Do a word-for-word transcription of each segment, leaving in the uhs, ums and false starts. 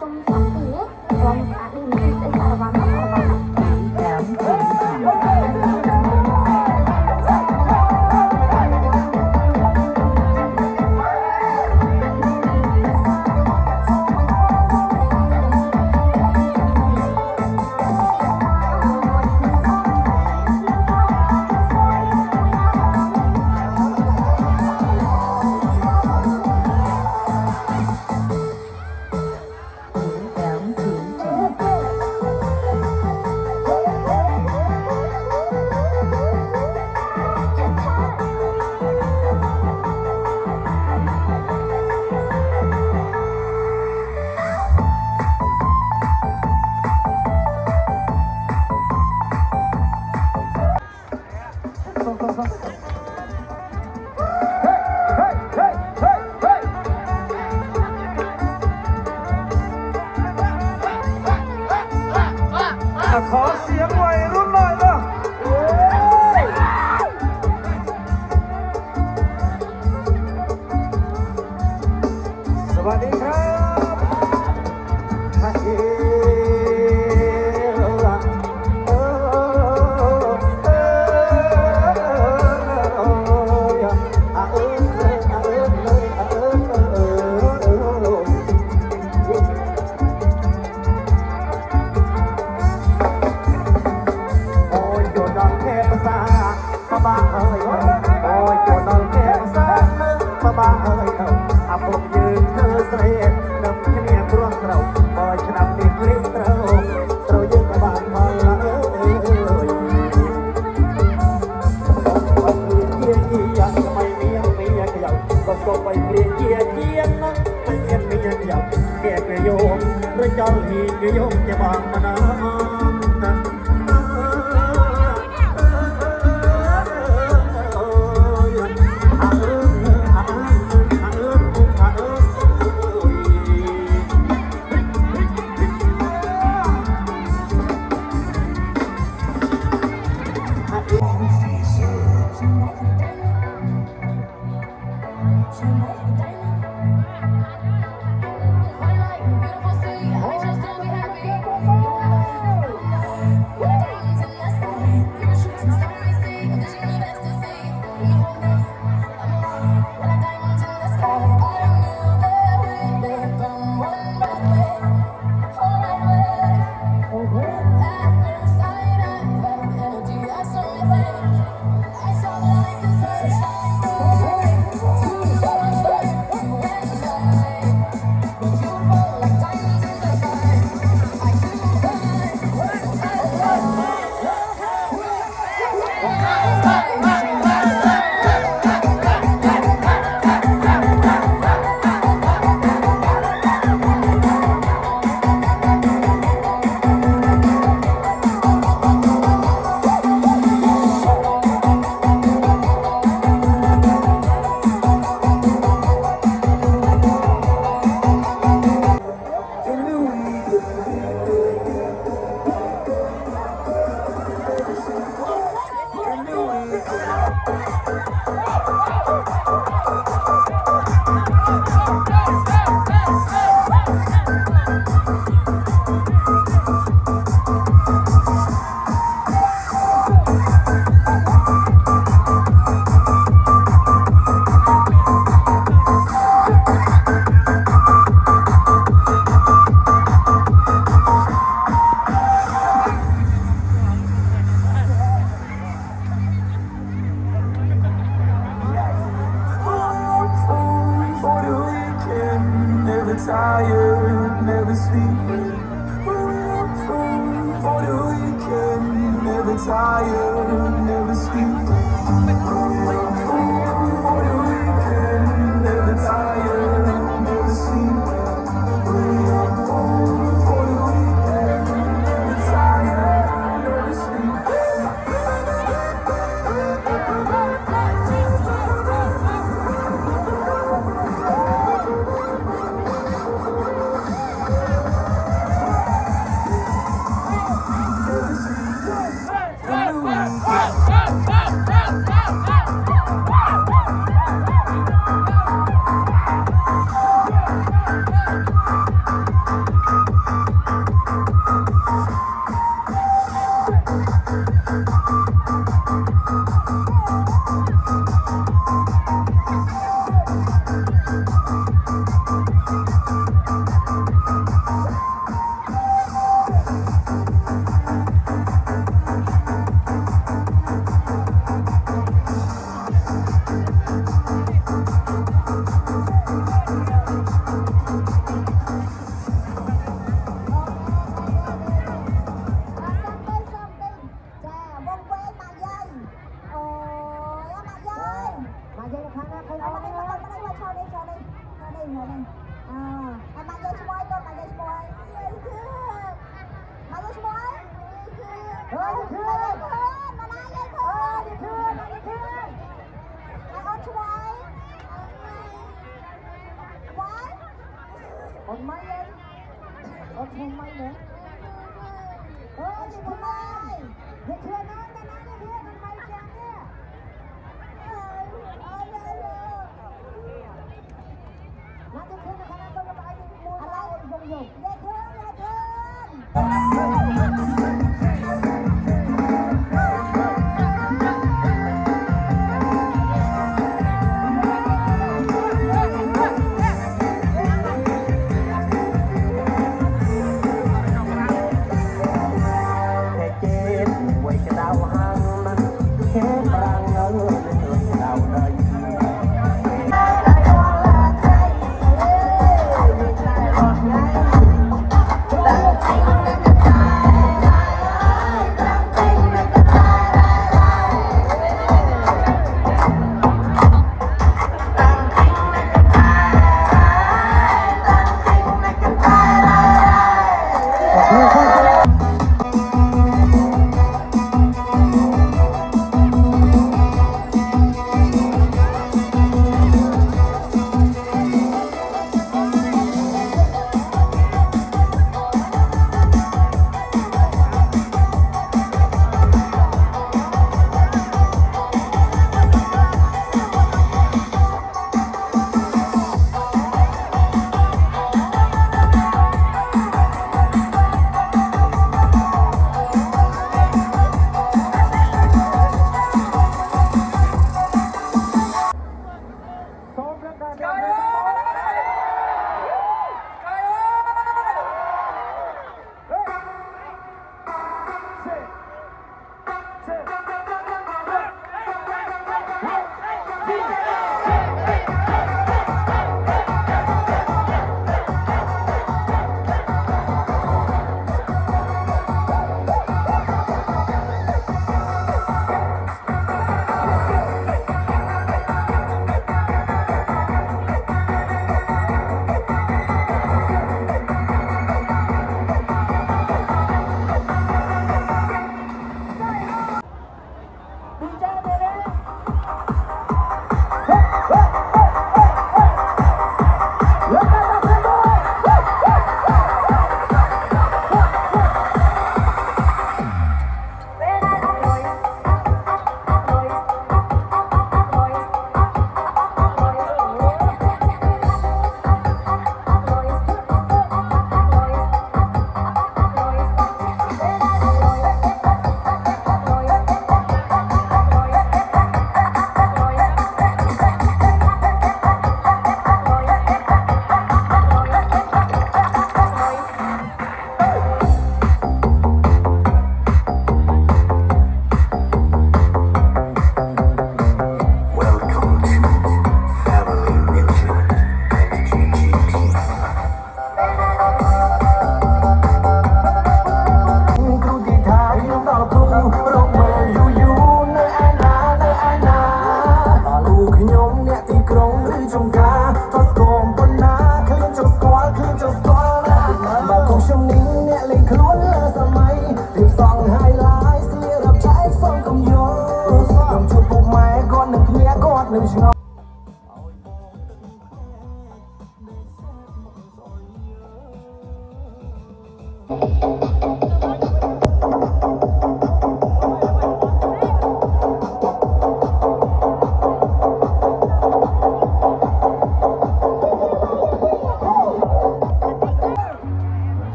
Go, go, go, go, go!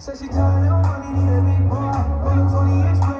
Says she tired of money, need a big bar, but I'm twenty-eight.